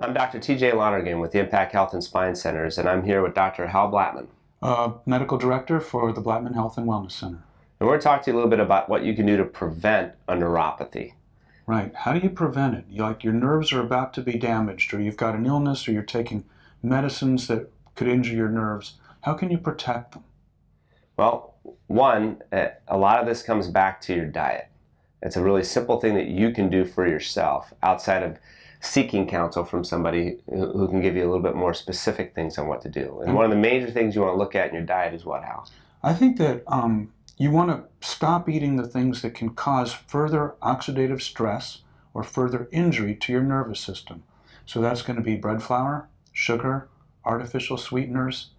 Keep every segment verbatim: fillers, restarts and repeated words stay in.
I'm Doctor T J Lonergan with the Impact Health and Spine Centers, and I'm here with Doctor Hal Blatman, uh, Medical Director for the Blatman Health and Wellness Center. And we're talking to you a little bit about what you can do to prevent a neuropathy. Right. How do you prevent it? You, like your nerves are about to be damaged, or you've got an illness, or you're taking medicines that could injure your nerves. How can you protect them? Well, one, a lot of this comes back to your diet. It's a really simple thing that you can do for yourself outside of seeking counsel from somebody who can give you a little bit more specific things on what to do. And one of the major things you want to look at in your diet is what, Hal? I think that um, you want to stop eating the things that can cause further oxidative stress or further injury to your nervous system. So that's going to be bread flour, sugar, artificial sweeteners.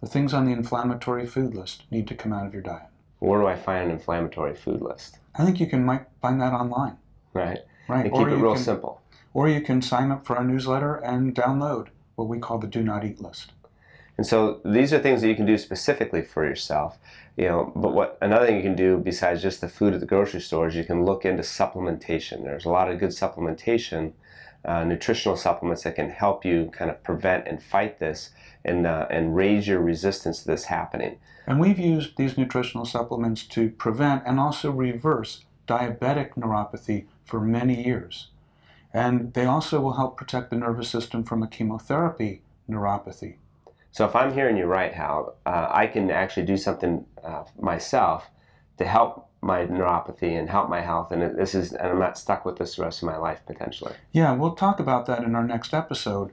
The things on the inflammatory food list need to come out of your diet. Where do I find an inflammatory food list? I think you can might find that online. Right. Right. And keep it real simple. Or you can sign up for our newsletter and download what we call the Do Not Eat list. And so these are things that you can do specifically for yourself. You know, but what another thing you can do besides just the food at the grocery store is you can look into supplementation. There's a lot of good supplementation, uh, nutritional supplements that can help you kind of prevent and fight this and, uh, and raise your resistance to this happening. And we've used these nutritional supplements to prevent and also reverse diabetic neuropathy for many years. And they also will help protect the nervous system from a chemotherapy neuropathy. So if I'm hearing you right, Hal, uh, I can actually do something uh, myself to help my neuropathy and help my health, and this is, and I'm not stuck with this the rest of my life potentially. Yeah, we'll talk about that in our next episode,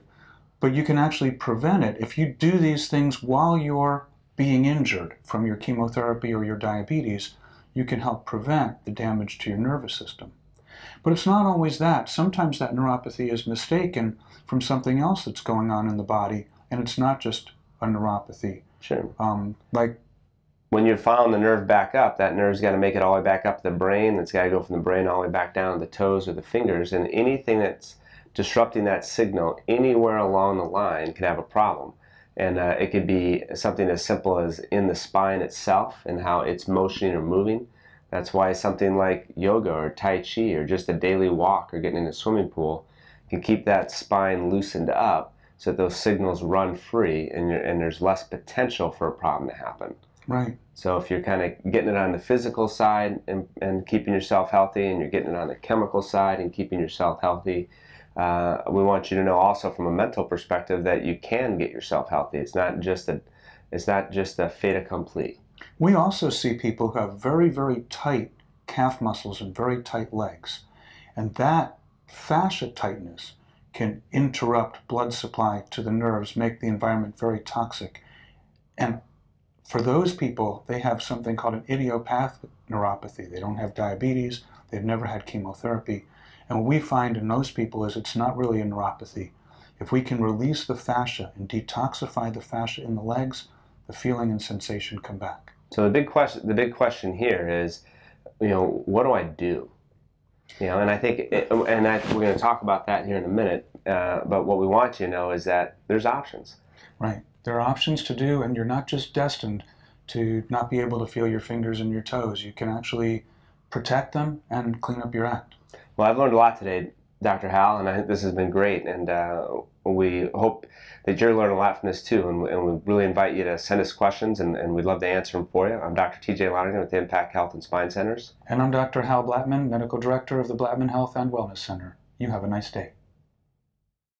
but you can actually prevent it if you do these things while you're being injured from your chemotherapy or your diabetes. You can help prevent the damage to your nervous system. But it's not always that. Sometimes that neuropathy is mistaken from something else that's going on in the body, and it's not just a neuropathy. Sure. Um, like when you're following the nerve back up, that nerve's got to make it all the way back up to the brain. It's got to go from the brain all the way back down to the toes or the fingers, and anything that's disrupting that signal anywhere along the line can have a problem. And uh, it could be something as simple as in the spine itself and how it's motioning or moving. That's why something like yoga or Tai Chi or just a daily walk or getting in a swimming pool can keep that spine loosened up so that those signals run free and, you're, and there's less potential for a problem to happen. Right. So if you're kind of getting it on the physical side and, and keeping yourself healthy, and you're getting it on the chemical side and keeping yourself healthy, uh, we want you to know also from a mental perspective that you can get yourself healthy. It's not just a, it's not just a fait accompli. We also see people who have very, very tight calf muscles and very tight legs. And that fascia tightness can interrupt blood supply to the nerves, make the environment very toxic. And for those people, they have something called an idiopathic neuropathy. They don't have diabetes. They've never had chemotherapy. And what we find in those people is it's not really a neuropathy. If we can release the fascia and detoxify the fascia in the legs, the feeling and sensation come back. So the big question, the big question here is, you know, what do I do? You know, and I think, it, and I, we're going to talk about that here in a minute. Uh, but what we want you to know is that there's options. Right, there are options to do, and you're not just destined to not be able to feel your fingers and your toes. You can actually protect them and clean up your act. Well, I've learned a lot today, Doctor Hal, and I think this has been great. And uh, we hope that you're learning a lot from this too, and we, and we really invite you to send us questions, and, and we'd love to answer them for you. I'm Doctor T J Lonergan with the Impact Health and Spine Centers. And I'm Doctor Hal Blatman, Medical Director of the Blatman Health and Wellness Center. You have a nice day.